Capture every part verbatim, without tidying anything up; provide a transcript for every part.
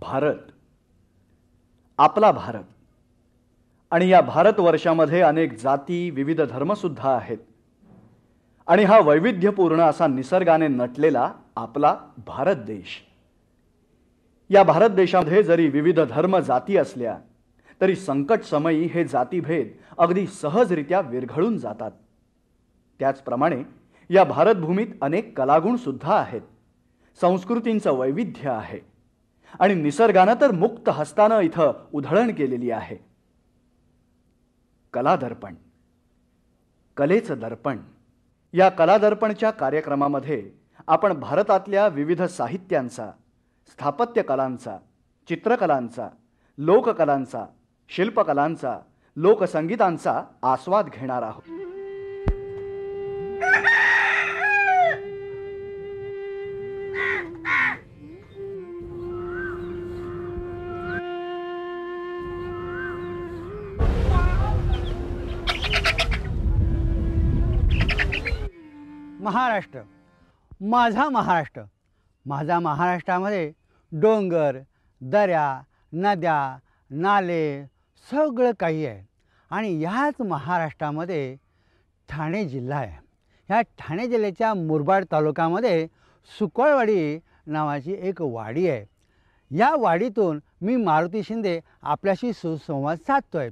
भारत, आपला भारत, आणि या भारतवर्षामध्ये अनेक जाती, विविध धर्मसुद्धा आहेत आणि हा वैविध्यपूर्ण असा निसर्गाने नटलेला आपला भारत देश। या भारत देशामध्ये जरी विविध धर्म जाती असल्या तरी संकट समयी हे जातीभेद अगदी सहजरित्या विरघळून जातात। त्याचप्रमाणे या भारतभूमीत अनेक कलागुण सुद्धा आहेत, संस्कृतींचं वैविध्य आहे आणि निसर्गाने तर मुक्त हस्ताने इथं उधळण केलेली आहे। कलादर्पण, कलेचं दर्पण। या कलादर्पणच्या कार्यक्रमामध्ये आपण भारतातल्या विविध साहित्यांचा, स्थापत्यकलांचा, चित्रकलांचा, लोककलांचा, शिल्पकलांचा, लोकसंगीतांचा आस्वाद घेणार आहोत। महाराष्ट्र, माझा महाराष्ट्र। माझा महाराष्ट्रामध्ये डोंगर, दऱ्या, नद्या, नाले सगळं काही आहे आणि याच महाराष्ट्रामध्ये ठाणे जिल्हा आहे। ह्या ठाणे जिल्ह्याच्या मुरबाड तालुक्यामध्ये सुकळवाडी नावाची एक वाडी आहे। या वाडीतून मी मारुती शिंदे आपल्याशी सुसंवाद साधतो आहे।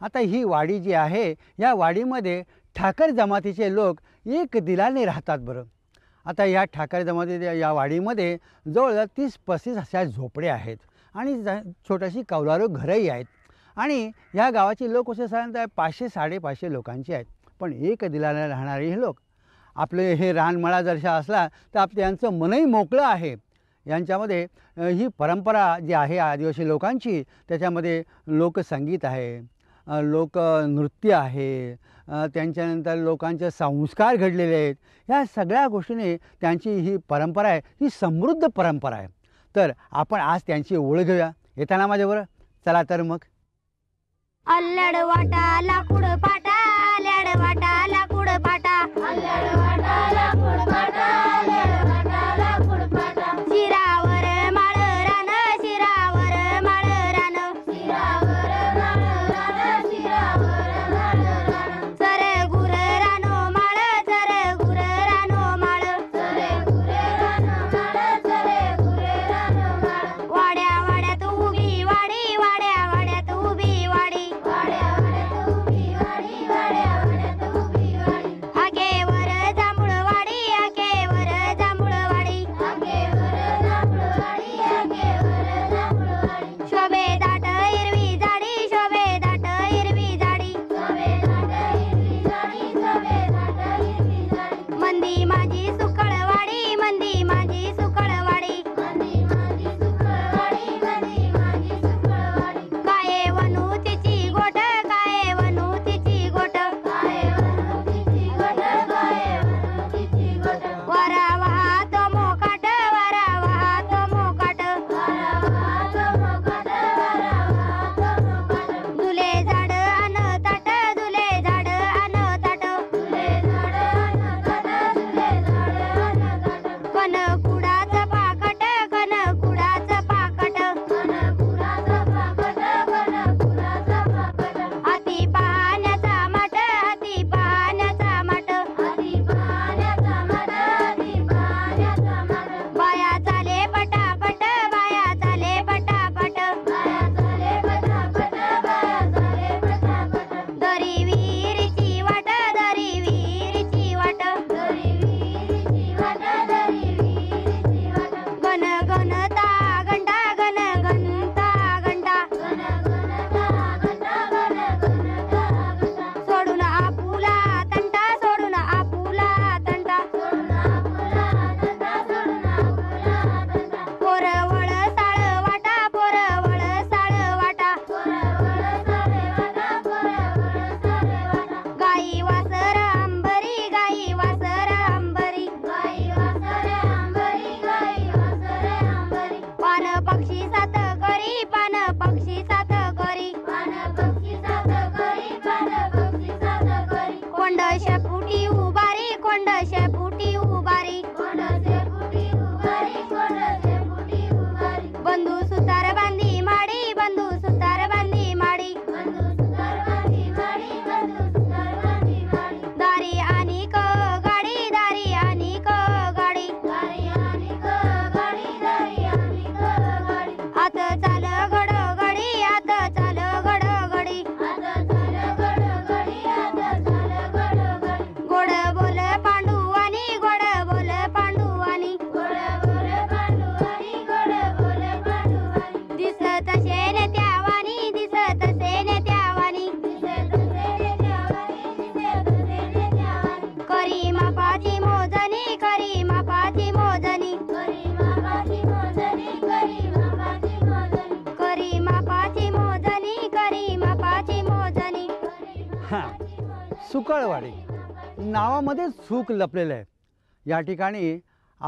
आता ही वाडी जी आहे या वाडीमध्ये ठाकर जमातीचे लोक एक दिलाने राहतात बरं। आता या ठाकर जमातीच्या या वाडीमध्ये जवळजवळ तीस पस्तीस अशा झोपड्या आहेत आणि छोटीशी कौलारू घरंही आहेत आणि या गावाची लोक असे साधारणतः पाचशे साडेपाचशे लोकांची आहेत। पण एक दिलाने राहणारे हे लोक, आपले हे रानमळा जरशा असला तर आपलं यांचं मनही मोकळं आहे। यांच्यामध्ये ही परंपरा जी आहे आदिवासी लोकांची, त्याच्यामध्ये लोकसंगीत आहे, लोकनृत्य आहे, त्यांच्यानंतर लोकांचे संस्कार घडलेले आहेत। या सगळ्या गोष्टीने त्यांची ही परंपरा आहे, ही समृद्ध परंपरा आहे। तर आपण आज त्यांची ओळख घेऊया, येताना माझ्याबरोबर चला। तर मग अल्लड वाटा लाकूड पाटा, अल्लड वाटा लाकूड पाटा, अल्लड वाटा लाकूड पाटा। सुकळवाडी नावामध्ये सुख लपलेलं आहे। या ठिकाणी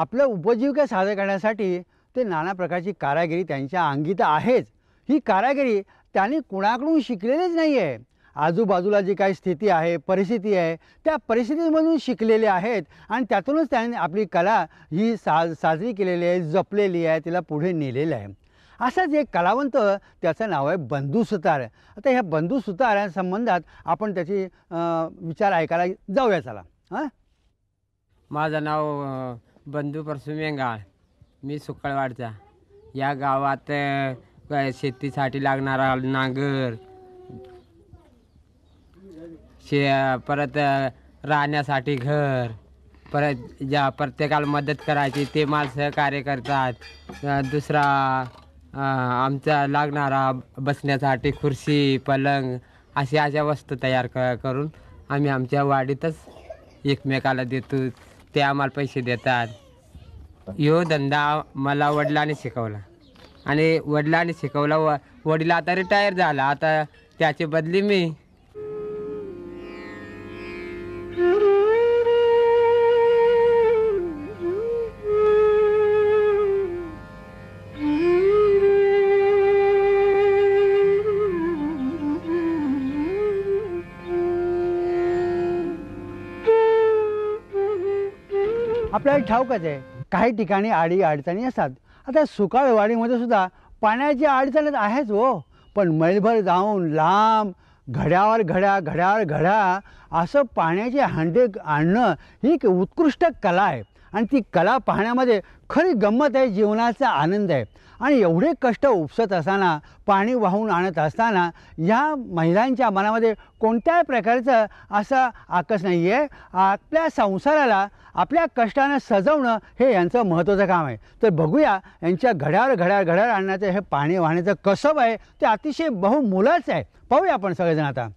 आपलं उपजीविका साध्य करण्यासाठी ते नाना प्रकारची कारागिरी त्यांच्या अंगी तर आहेच, ही कारागिरी त्यांनी कुणाकडून शिकलेलीच नाही आहे। आजूबाजूला जी काही स्थिती आहे, परिस्थिती आहे, त्या परिस्थितीमधून शिकलेले आहेत आणि त्यातूनच त्यांनी आपली कला ही सा साजरी केलेली आहे, जपलेली आहे, तिला पुढे नेलेलं आहे। असाच एक कलावंत, त्याचं नाव आहे बंधू सुतार। आता ह्या बंधू सुतारांसंबंधात आपण त्याची विचार ऐकायला जाऊया, चला। हां, माझं नाव बंधू परसुमेंगाळ, मी सुकळवाडचा। या गावात शेतीसाठी लागणारा नांगर, शे परत राहण्यासाठी घर, परत ज्या प्रत्येकाला मदत करायची ते मला सहकार्य करतात। दुसरा आमचा लागणारा बसण्यासाठी खुर्ची, पलंग अशा अशा वस्तू तयार क करून आम्ही आमच्या वाडीतच एकमेकाला देतो, ते आम्हाला पैसे देतात। यो धंदा मला वडिलांनी शिकवला आणि वडिलांनी शिकवला व वडील आता रिटायर झाला, आता त्याची बदली मी। आपल्याला ठाऊकच आहे काही ठिकाणी आडी अडचणी असतात। आता सुकळवाडीमध्ये सुद्धा पाण्याची अडचण आहेच हो, पण मैलभर जाऊन लांब घड्यावर घड्या घड्यावर घड्या असं पाण्याचे हांडे आणणं ही एक उत्कृष्ट कला आहे आणि ती कला पाहण्यामध्ये खरी गंमत आहे, जीवनाचा आनंद आहे। आणि एवढे कष्ट उपसत असताना, पाणी वाहून आणत असताना या महिलांच्या मनामध्ये कोणत्याही प्रकारचं असं आकस नाही आहे। आपल्या संसाराला आपल्या कष्टानं सजवणं हे यांचं महत्त्वाचं काम आहे। तर बघूया यांच्या घड्यावर घड्यावर घड्यावर आणण्याचं हे पाणी वाहण्याचं कसब आहे, ते अतिशय बहुमोलाचं आहे। पाहूया आपण सगळेजण आता।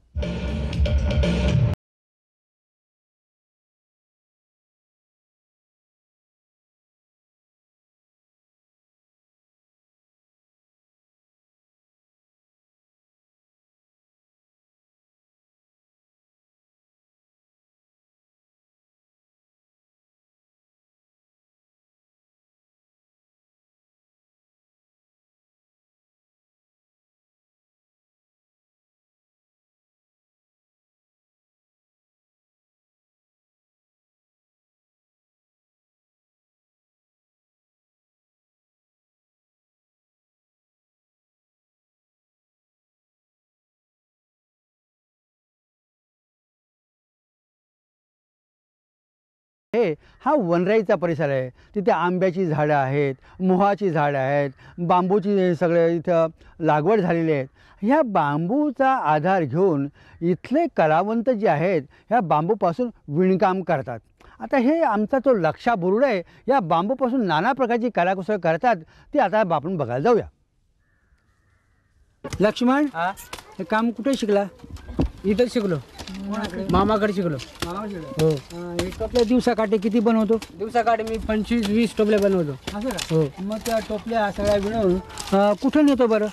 हे हा वनराईचा परिसर आहे, तिथे आंब्याची झाडं आहेत, मोहाची झाडं आहेत, बांबूची सगळे इथं लागवड झालेली आहेत। ह्या बांबूचा आधार घेऊन इथले कलावंत जे आहेत ह्या बांबूपासून विणकाम करतात। आता हे आमचा तो लक्षा बुरुड आहे, या बांबूपासून नाना प्रकारची कलाकुसर करतात, ती आता आपण बघायला जाऊया। लक्ष्मण, हे काम कुठे शिकला? इथं शिकलो, मामाकडे शिकलो। हो, टोपल्या दिवसाकाठी किती बनवतो? दिवसाकाठी मी पंचवीस वीस टोपल्या बनवतो। असं का? हो. मग त्या टोपल्या सगळ्या विणून कुठं नेतो बरं?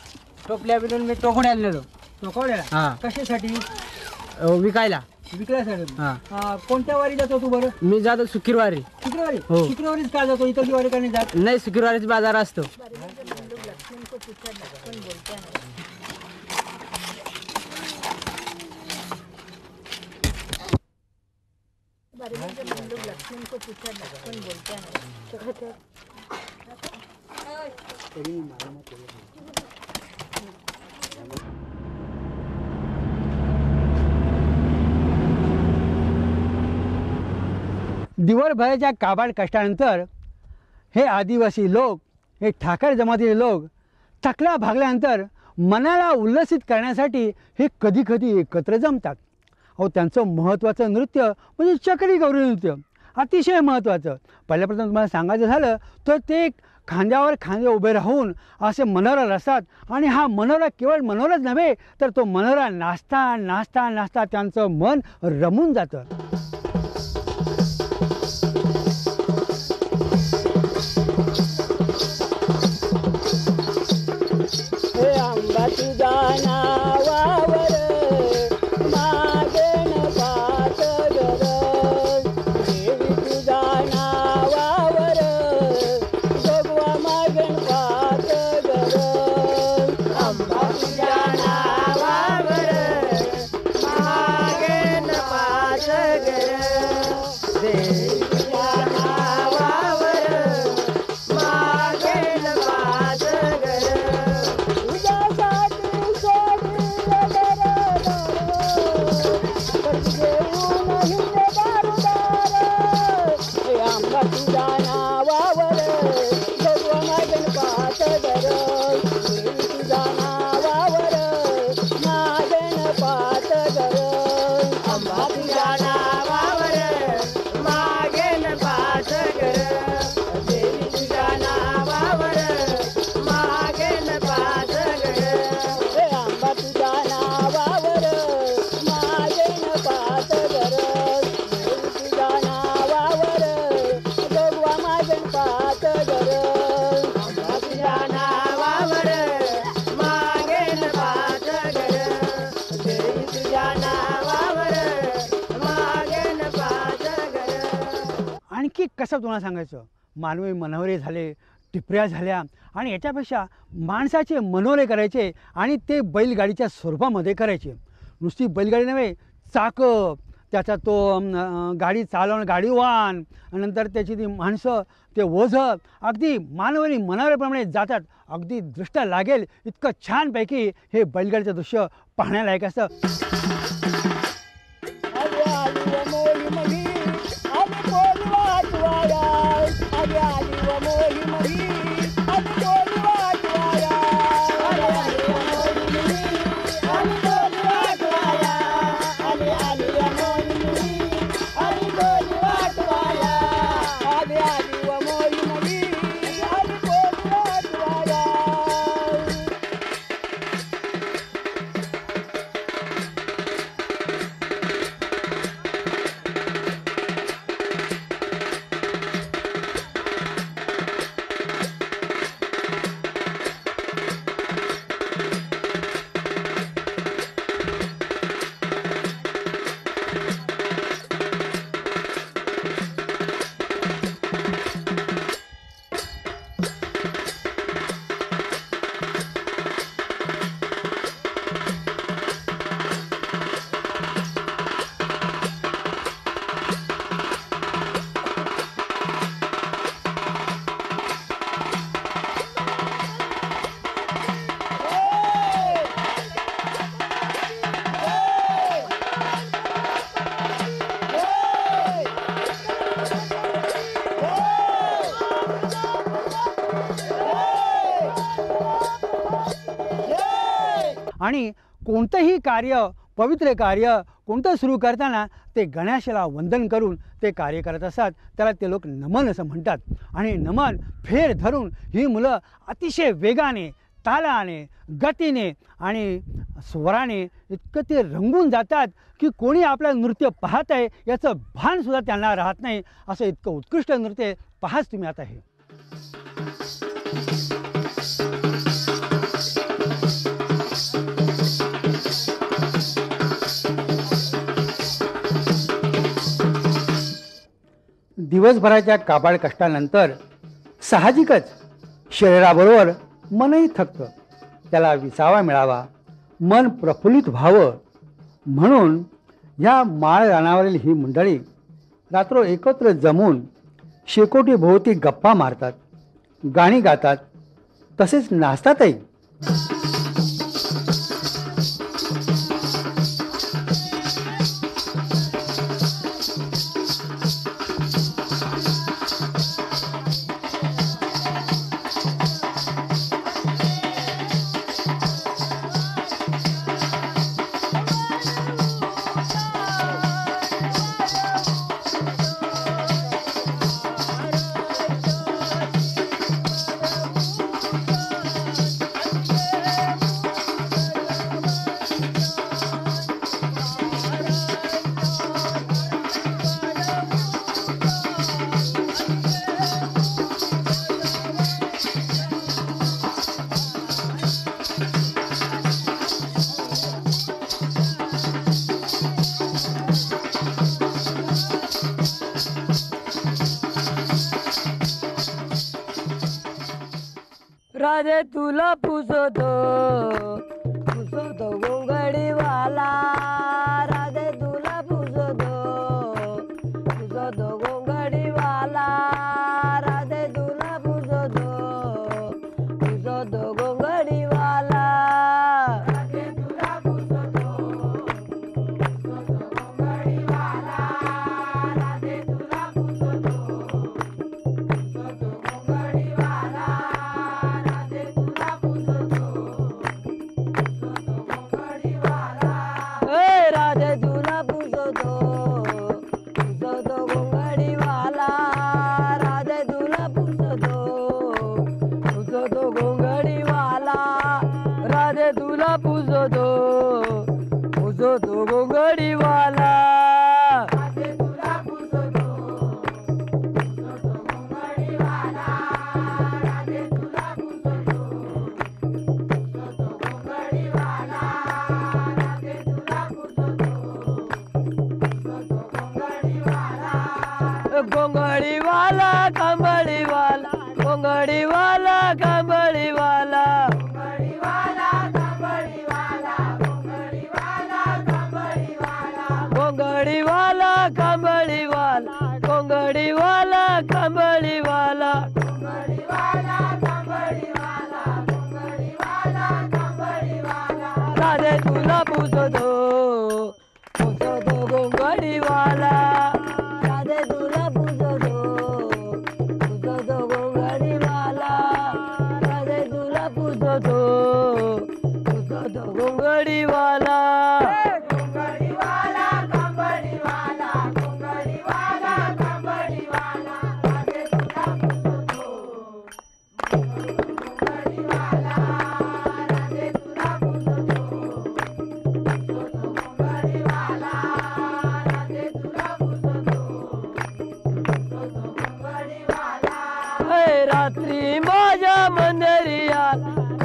टोपल्या विणून मी टोकवड्याला नेलो। टोकवड्याला? हां. कशासाठी? विकायला. विकण्यासाठी? हां. कोणत्या वारी जातो तू बरं? मी जातो शुक्रवारी। शुक्रवारी? हो. शुक्रवारीच का जातो, इतर वारी का नाही जात? नाही, शुक्रवारीच बाजार असतो। दिवसभराच्या काबाड कष्टानंतर हे आदिवासी लोक, हे ठाकर जमातीचे लोक थकल्या भागल्यानंतर मनाला उल्लसित करण्यासाठी हे कधी कधी एकत्र जमतात। हो, त्यांचं महत्त्वाचं नृत्य म्हणजे चक्री गौरी नृत्य, अतिशय महत्त्वाचं। पहिल्याप्रथम तुम्हाला सांगायचं झालं तर ते खांद्यावर खांदे उभे राहून असे मनोरा रचतात आणि हा मनोरा केवळ मनोराच नव्हे, तर तो मनोरा नाचता नाचता नाचता त्यांचं मन रमून जातं। कसं तुम्हाला सांगायचं, मानवी मनोरे झाले, टिपऱ्या झाल्या आणि याच्यापेक्षा माणसाचे मनोरे करायचे आणि ते बैलगाडीच्या स्वरूपामध्ये करायचे। नुसती बैलगाडी नव्हे, चाकं, त्याचा तो गाडी चालवणं, गाडीवान, नंतर त्याची ती माणसं, ते ओझं अगदी मानवी मनोरेप्रमाणे जातात। अगदी दृष्ट लागेल इतकं छानपैकी हे बैलगाडीचं दृश्य पाहण्यालायक असतं। आणि कोणतेही कार्य, पवित्र कार्य कोणतं सुरू करताना ते गणेशाला वंदन करून ते कार्य करत असतात। त्याला ते लोक नमन असं म्हणतात। आणि नमन फेर धरून ही मुलं अतिशय वेगाने, तालाने, गतीने आणि स्वराने इतकं ते रंगून जातात की कोणी आपलं नृत्य पाहत आहे याचं भानसुद्धा त्यांना राहत नाही। असं इतकं उत्कृष्ट नृत्य पाहाच तुम्ही आता हे। दिवसभराच्या काबाड कष्टानंतर साहजिकच शरीराबरोबर मनही थकतं। त्याला विसावा मिळावा, मन प्रफुल्लित व्हावं म्हणून ह्या माळ रानावरील ही मंडळी रात्र एकत्र जमून शेकोटीभोवती गप्पा मारतात, गाणी गातात, तसेच नाचतातही। राधे तुला पुसो दो पुसो दो गोगड़ी वाला, राधे तुला पुसो दो पुसो दो गोगड़ी वाला, राधे तुला पुसो दो पुसो दो गोगड़ी वाला, राधे तुला पुसो दो पुसो दो गोगड़ी वाला, राधे तुला पुसो दो पुसो दो गोगड़ी वाला, राधे वाला पूछो दो पूछो दो गोंगड़ी वाला राधे दूल्हा पूछो दो पूछो दो गोंगड़ी वाला राधे दूल्हा पूछो दो पूछो दो गोंगड़ी वाला गोंगड़ी वाला कंबड़ी वाला गोंगड़ी वाला कंबड़ी वाला राधे दूल्हा पूछो दो पूछो दो गोंगड़ी वाला रात्री माझ्या मंदिरी आला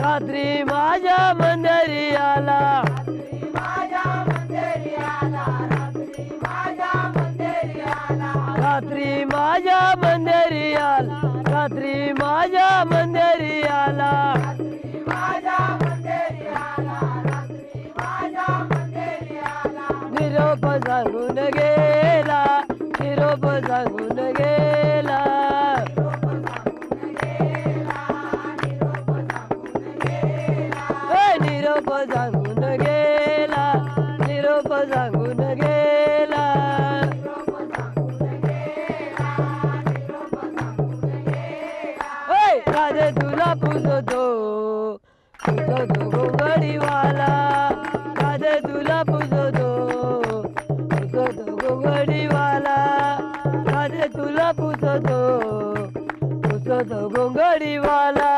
रात्री माझ्या मंदिरी आला रात्री माझ्या मंदिरी आला रात्री माझ्या मंदिरी आला रात्री माझ्या मंदिरी आला रात्री माझ्या मंदिरी आला रात्री माझ्या मंदिरी आला रात्री माझ्या मंदिरी आला निरोप सांगून गेला निरोप सांगून गेला सांगून गेला निरोप सांगून गेला ओय राधे तुला पूजो दो पूजो दो गोंगडी वाला राधे तुला पूजो दो पूजो दो गोंगडी वाला राधे तुला पूजो दो पूजो दो गोंगडी वाला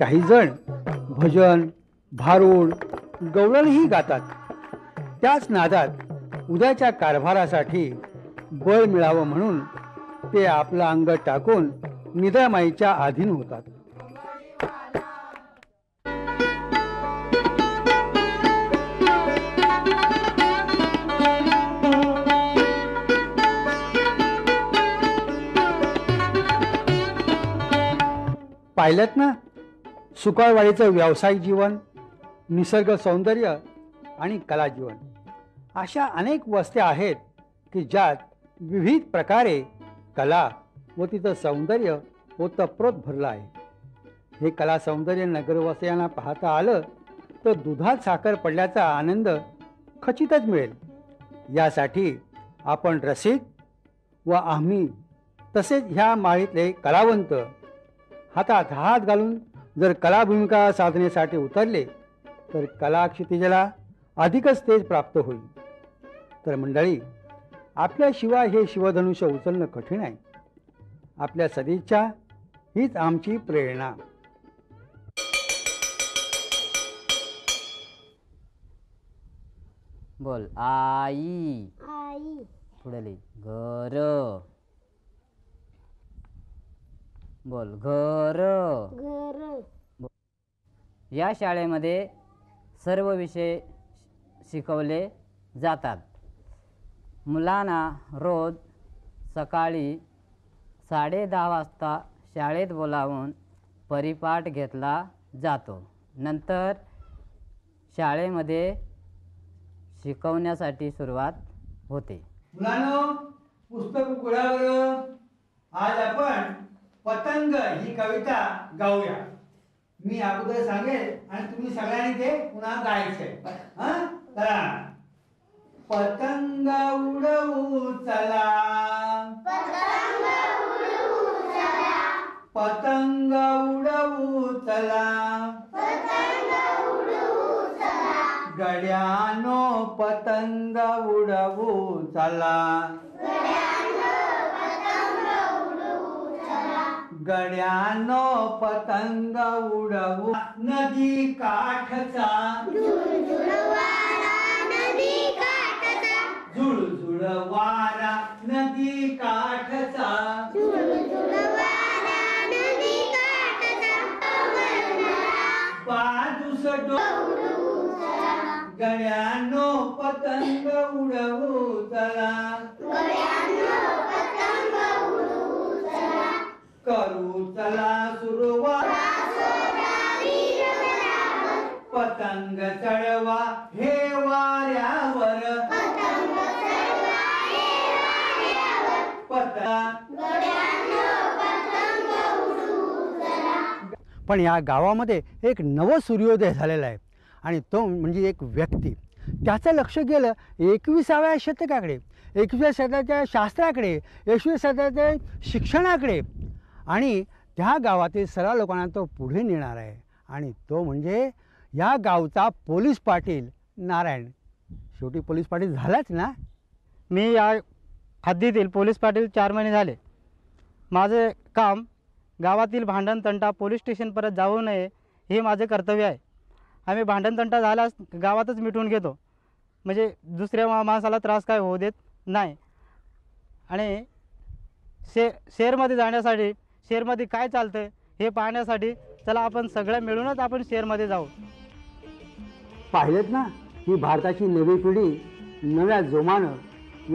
काही जण भजन भारूड गवळणही गातात. त्याच नादात उद्याच्या कारभारासाठी बळ मिळावं म्हणून ते आपलं अंग टाकून निद्रामाईच्या अधीन होतात. पाहिलंत ना सुकाळवाडीचं व्यावसायिक जीवन, निसर्ग सौंदर्य आणि कलाजीवन अशा अनेक वस्त्या आहेत की ज्यात विविध प्रकारे कला व तिचं सौंदर्य ओतप्रोत भरलं आहे. हे कला सौंदर्य नगरवासियांना पाहता आलं तर दुधात साखर पडल्याचा आनंद खचितच मिळेल. यासाठी आपण रसिक व आम्ही तसेच ह्या माळीतले कलावंत हातात हात घालून जर कला भूमिका साधनेसाठी उतरले तर कला क्षितिजाला अधिकच तेज प्राप्त होईल. तर मंडळी, आपल्याशिवाय हे शिवधनुष्य उचलणं कठीण आहे. आपल्या सदिच्छा हीच आमची प्रेरणा. बोल आई आई पुढे ले घर बोल घर घर. या शाळेमध्ये सर्व विषय शिकवले जातात. मुलांना रोज सकाळी साडे दहा वाजता शाळेत बोलावून परिपाठ घेतला जातो. नंतर शाळेमध्ये शिकवण्यासाठी सुरुवात होते. मुलांनो, पुस्तक उघडावर. आज आपण पतंग ही कविता गाऊया. मी अगोदर सांगेल आणि तुम्ही सगळ्यांनी ते पुन्हा गायचे. हां, चला. पतंग उडवू चला पतंग उडवू चला पतंग उडवू चला पतंग उडवू चला गड्यानो पतंग उडवू चला गड्यानो पतंग उडवू. नदी काठचा झुळझुळ वारा नदी काठचा झुळझुळ वारा नदी काठचा झुळझुळ वारा नदी काठचा बाजूस डोंगरू चला गड्यानो पतंग उडवू चला करू चला सुरुवात पतंग चढवा हे वाऱ्यावर पतंग पतंग पण या गावामध्ये एक नवा सूर्योदय झालेला आहे आणि तो म्हणजे एक व्यक्ती त्याचं लक्ष गेलं एकविसाव्या शतकाकडे, एकविसाव्या शतकाच्या शास्त्राकडे, एकविसाव्या शतकाच्या शिक्षणाकडे आणि त्या गावातील सर्व लोकांना तो पुढे नेणार आहे आणि तो म्हणजे या गावचा पोलीस पाटील नारायण। शेवटी पोलीस पाटील झालाच ना। मी या हद्दीतील पोलीस पाटील चार महिने झाले। माझे काम गावातील भांडण तंटा पोलीस स्टेशन परत जाऊ नये हे माझे कर्तव्य आहे। आम्ही भांडण तंटा झाल्यास गावातच मिटवून घेतो, म्हणजे दुसऱ्या माणसाला त्रास काय होऊ देत नाही। आणि शे शहरामध्ये जाण्यासाठी शहरामध्ये काय चालतं हे पाहण्यासाठी चला आपण सगळे मिळूनच आपण शहरामध्ये जाऊ। पाहिलेत ना की भारताची नवी पिढी नव्या जोमानं,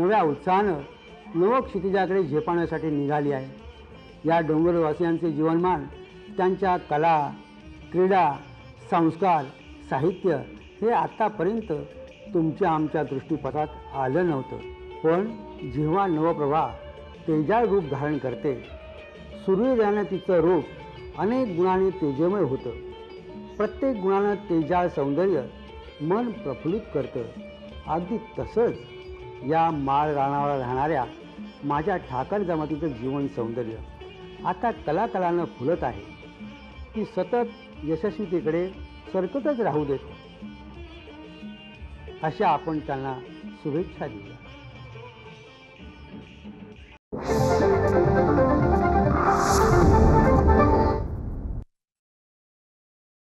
नव्या उत्साहानं नव क्षितिजाकडे झेपाण्यासाठी निघाली आहे। या डोंगरवासियांचे जीवनमान, त्यांच्या कला, क्रीडा, संस्कार, साहित्य हे आतापर्यंत तुमच्या आमच्या दृष्टीपथात आलं नव्हतं। पण जेव्हा नवप्रभा तेजाळ रूप धारण करते, सूर्योदयाने तिचं रूप अनेक गुणांनी तेजमय होतं। प्रत्येक गुणानं तेजाळ सौंदर्य मन प्रफुल्लित करतं। अगदी तसंच या माळ रानावर राहणाऱ्या माझ्या ठाकर जमातीचं जीवन सौंदर्य आता कलाकलानं फुलत आहे। ती सतत यशस्वीतेकडे सरकतच राहू देत अशा आपण त्यांना शुभेच्छा दिल्या।